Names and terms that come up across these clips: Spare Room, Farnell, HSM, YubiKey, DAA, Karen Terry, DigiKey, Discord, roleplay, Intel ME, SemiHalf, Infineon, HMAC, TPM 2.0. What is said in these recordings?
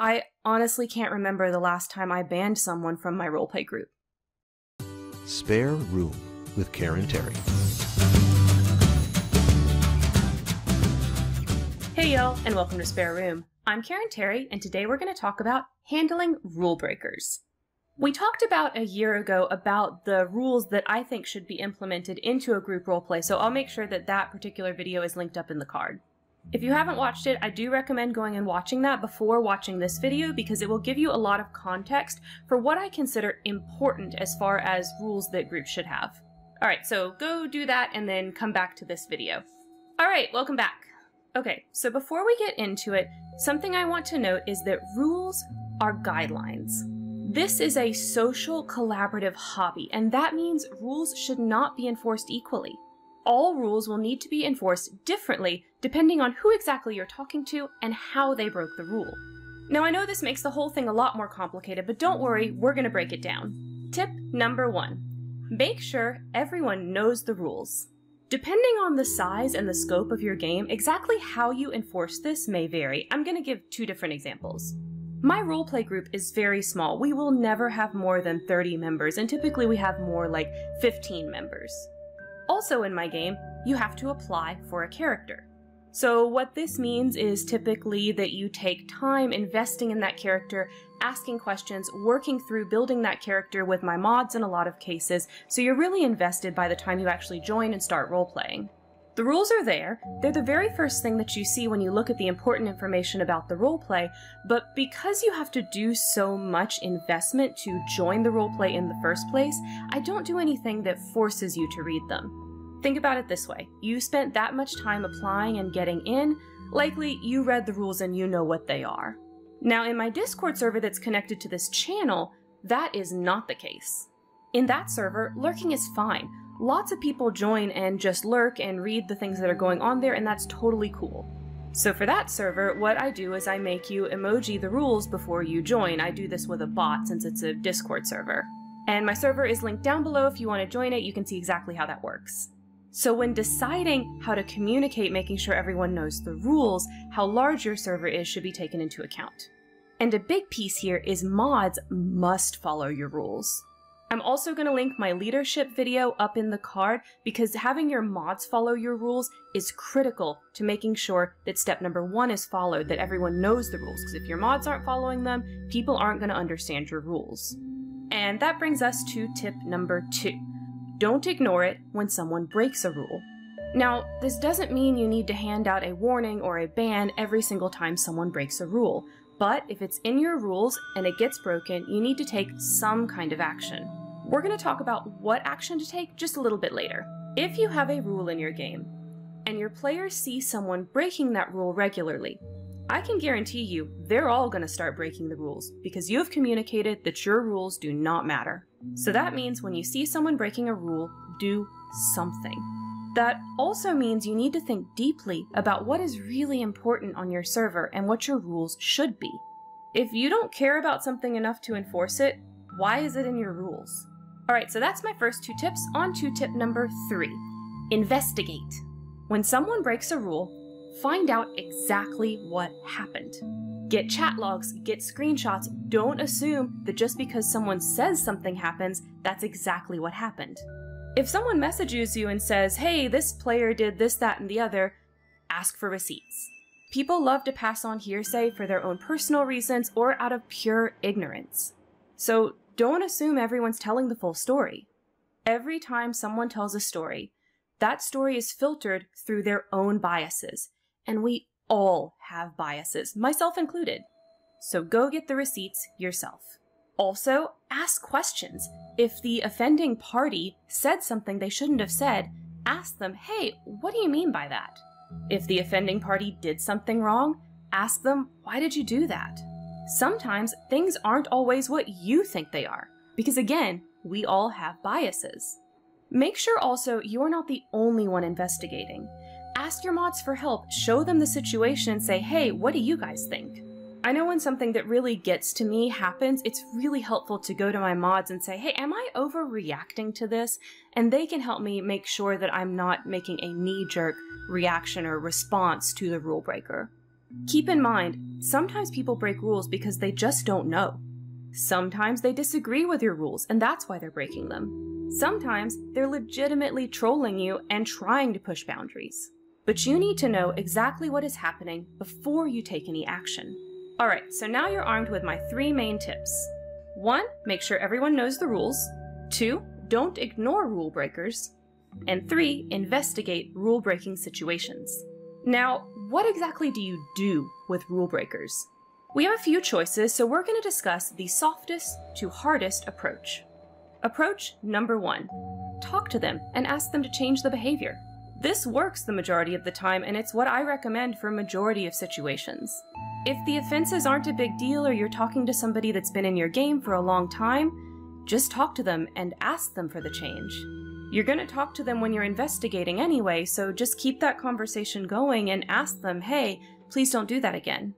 I honestly can't remember the last time I banned someone from my roleplay group. Spare Room with Karen Terry. Hey y'all, and welcome to Spare Room. I'm Karen Terry, and today we're going to talk about handling rule breakers. We talked about a year ago about the rules that I think should be implemented into a group roleplay, so I'll make sure that that particular video is linked up in the card. If you haven't watched it, I do recommend going and watching that before watching this video, because it will give you a lot of context for what I consider important as far as rules that groups should have. Alright, so go do that and then come back to this video. Alright, welcome back. Okay, so before we get into it, something I want to note is that rules are guidelines. This is a social collaborative hobby, and that means rules should not be enforced equally. All rules will need to be enforced differently depending on who exactly you're talking to and how they broke the rule. Now, I know this makes the whole thing a lot more complicated, but don't worry, we're going to break it down. Tip number one, make sure everyone knows the rules. Depending on the size and the scope of your game, exactly how you enforce this may vary. I'm going to give two different examples. My roleplay group is very small. We will never have more than 30 members, and typically we have more like 15 members. Also in my game, you have to apply for a character. So what this means is typically that you take time investing in that character, asking questions, working through building that character with my mods in a lot of cases, so you're really invested by the time you actually join and start roleplaying. The rules are there, they're the very first thing that you see when you look at the important information about the roleplay, but because you have to do so much investment to join the roleplay in the first place, I don't do anything that forces you to read them. Think about it this way, you spent that much time applying and getting in, likely you read the rules and you know what they are. Now in my Discord server that's connected to this channel, that is not the case. In that server, lurking is fine. Lots of people join and just lurk and read the things that are going on there, and that's totally cool. So for that server, what I do is I make you emoji the rules before you join. I do this with a bot since it's a Discord server. And my server is linked down below. If you want to join it, you can see exactly how that works. So when deciding how to communicate, making sure everyone knows the rules, how large your server is should be taken into account. And a big piece here is mods must follow your rules. I'm also going to link my leadership video up in the card, because having your mods follow your rules is critical to making sure that step number one is followed, that everyone knows the rules, because if your mods aren't following them, people aren't going to understand your rules. And that brings us to tip number two. Don't ignore it when someone breaks a rule. Now, this doesn't mean you need to hand out a warning or a ban every single time someone breaks a rule, but if it's in your rules and it gets broken, you need to take some kind of action. We're going to talk about what action to take just a little bit later. If you have a rule in your game, and your players see someone breaking that rule regularly, I can guarantee you they're all going to start breaking the rules, because you have communicated that your rules do not matter. So that means when you see someone breaking a rule, do something. That also means you need to think deeply about what is really important on your server and what your rules should be. If you don't care about something enough to enforce it, why is it in your rules? Alright, so that's my first two tips. On to tip number three. Investigate. When someone breaks a rule, find out exactly what happened. Get chat logs, get screenshots. Don't assume that just because someone says something happens, that's exactly what happened. If someone messages you and says, hey, this player did this, that, and the other, ask for receipts. People love to pass on hearsay for their own personal reasons or out of pure ignorance. So don't assume everyone's telling the full story. Every time someone tells a story, that story is filtered through their own biases. And we all have biases, myself included. So go get the receipts yourself. Also, ask questions. If the offending party said something they shouldn't have said, ask them, hey, what do you mean by that? If the offending party did something wrong, ask them, why did you do that? Sometimes things aren't always what you think they are, because again, we all have biases. Make sure also you're not the only one investigating. Ask your mods for help, show them the situation and say, hey, what do you guys think? I know when something that really gets to me happens, it's really helpful to go to my mods and say, hey, am I overreacting to this? And they can help me make sure that I'm not making a knee-jerk reaction or response to the rule breaker. Keep in mind, sometimes people break rules because they just don't know. Sometimes they disagree with your rules, and that's why they're breaking them. Sometimes they're legitimately trolling you and trying to push boundaries. But you need to know exactly what is happening before you take any action. Alright, so now you're armed with my three main tips. 1. Make sure everyone knows the rules. 2. Don't ignore rule breakers. And 3. Investigate rule-breaking situations. Now, what exactly do you do with rule breakers? We have a few choices, so we're going to discuss the softest to hardest approach. Approach number 1. Talk to them and ask them to change the behavior. This works the majority of the time, and it's what I recommend for a majority of situations. If the offenses aren't a big deal or you're talking to somebody that's been in your game for a long time, just talk to them and ask them for the change. You're going to talk to them when you're investigating anyway, so just keep that conversation going and ask them, hey, please don't do that again.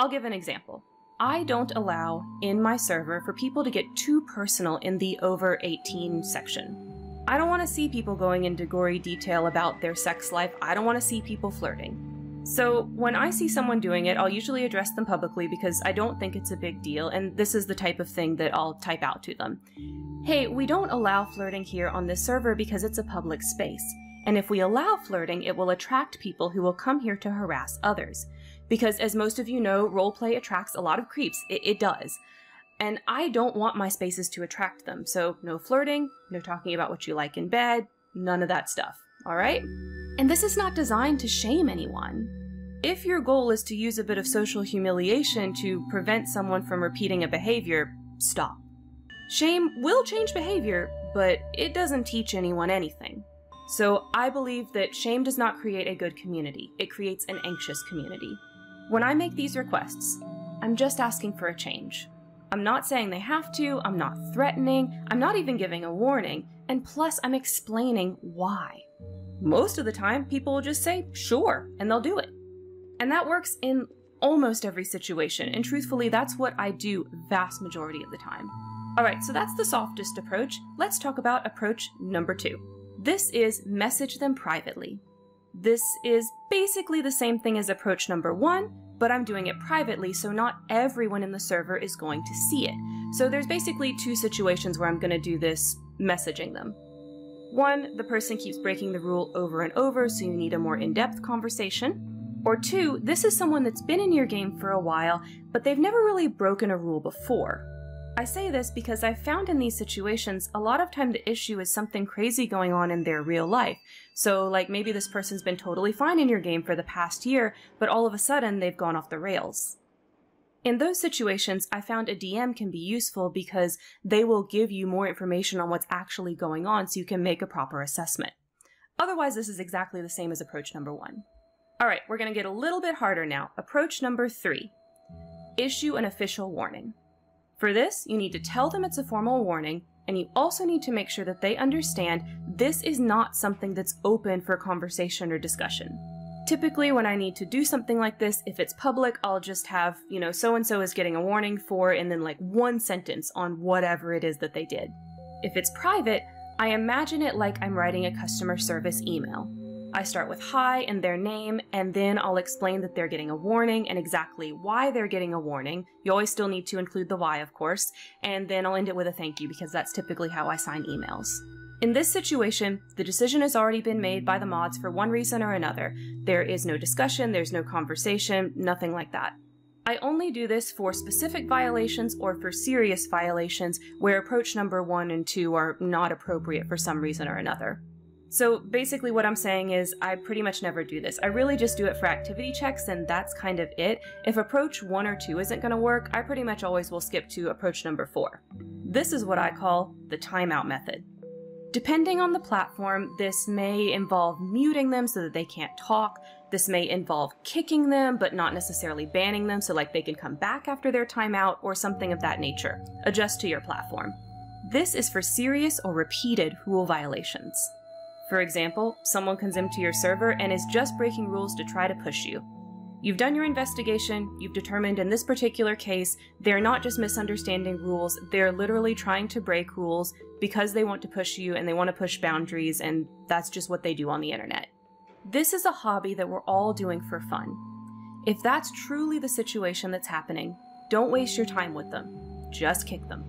I'll give an example. I don't allow in my server for people to get too personal in the over 18 section. I don't want to see people going into gory detail about their sex life. I don't want to see people flirting. So when I see someone doing it, I'll usually address them publicly because I don't think it's a big deal, and this is the type of thing that I'll type out to them. Hey, we don't allow flirting here on this server because it's a public space, and if we allow flirting, it will attract people who will come here to harass others. Because as most of you know, roleplay attracts a lot of creeps, it does. And I don't want my spaces to attract them, so no flirting, no talking about what you like in bed, none of that stuff, alright? And this is not designed to shame anyone. If your goal is to use a bit of social humiliation to prevent someone from repeating a behavior, stop. Shame will change behavior, but it doesn't teach anyone anything. So I believe that shame does not create a good community. It creates an anxious community. When I make these requests, I'm just asking for a change. I'm not saying they have to, I'm not threatening, I'm not even giving a warning, and plus I'm explaining why. Most of the time, people will just say, sure, and they'll do it. And that works in almost every situation, and truthfully, that's what I do vast majority of the time. Alright, so that's the softest approach. Let's talk about approach number 2. This is message them privately. This is basically the same thing as approach number 1, but I'm doing it privately, so not everyone in the server is going to see it. So there's basically two situations where I'm going to do this messaging them. 1, the person keeps breaking the rule over and over, so you need a more in-depth conversation. Or 2, this is someone that's been in your game for a while, but they've never really broken a rule before. I say this because I've found in these situations, a lot of time the issue is something crazy going on in their real life. So like maybe this person's been totally fine in your game for the past year, but all of a sudden they've gone off the rails. In those situations, I found a DM can be useful because they will give you more information on what's actually going on so you can make a proper assessment. Otherwise, this is exactly the same as approach number 1. Alright, we're going to get a little bit harder now. Approach number 3. Issue an official warning. For this, you need to tell them it's a formal warning, and you also need to make sure that they understand this is not something that's open for conversation or discussion. Typically, when I need to do something like this, if it's public, I'll just have, you know, so-and-so is getting a warning for, and then like one sentence on whatever it is that they did. If it's private, I imagine it like I'm writing a customer service email. I start with hi and their name, and then I'll explain that they're getting a warning and exactly why they're getting a warning. You always still need to include the why, of course, and then I'll end it with a thank you because that's typically how I sign emails. In this situation, the decision has already been made by the mods for one reason or another. There is no discussion, there's no conversation, nothing like that. I only do this for specific violations or for serious violations where approach number 1 and 2 are not appropriate for some reason or another. So basically what I'm saying is I pretty much never do this. I really just do it for activity checks, and that's kind of it. If approach 1 or 2 isn't going to work, I pretty much always will skip to approach number 4. This is what I call the timeout method. Depending on the platform, this may involve muting them so that they can't talk. This may involve kicking them, but not necessarily banning them, so like they can come back after their timeout or something of that nature. Adjust to your platform. This is for serious or repeated rule violations. For example, someone comes into your server and is just breaking rules to try to push you. You've done your investigation, you've determined in this particular case, they're not just misunderstanding rules, they're literally trying to break rules because they want to push you and they want to push boundaries, and that's just what they do on the internet. This is a hobby that we're all doing for fun. If that's truly the situation that's happening, don't waste your time with them. Just kick them.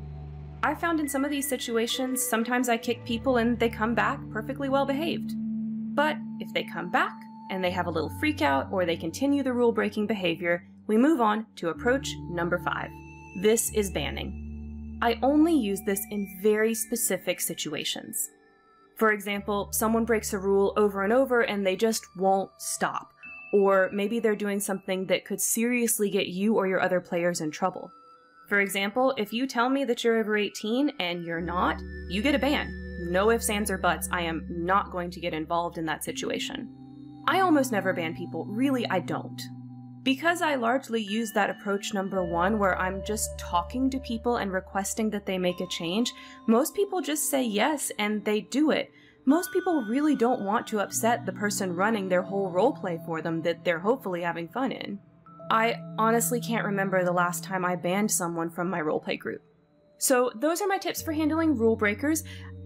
I found in some of these situations, sometimes I kick people and they come back perfectly well behaved. But if they come back and they have a little freak out or they continue the rule-breaking behavior, we move on to approach number 5. This is banning. I only use this in very specific situations. For example, someone breaks a rule over and over and they just won't stop. Or maybe they're doing something that could seriously get you or your other players in trouble. For example, if you tell me that you're over 18 and you're not, you get a ban. No ifs, ands, or buts. I am not going to get involved in that situation. I almost never ban people. Really, I don't. Because I largely use that approach number 1 where I'm just talking to people and requesting that they make a change, most people just say yes and they do it. Most people really don't want to upset the person running their whole roleplay for them that they're hopefully having fun in. I honestly can't remember the last time I banned someone from my roleplay group. So those are my tips for handling rule breakers.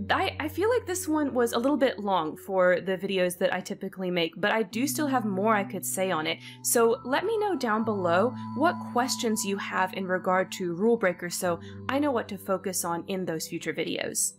I feel like this one was a little bit long for the videos that I typically make, but I do still have more I could say on it. So let me know down below what questions you have in regard to rule breakers so I know what to focus on in those future videos.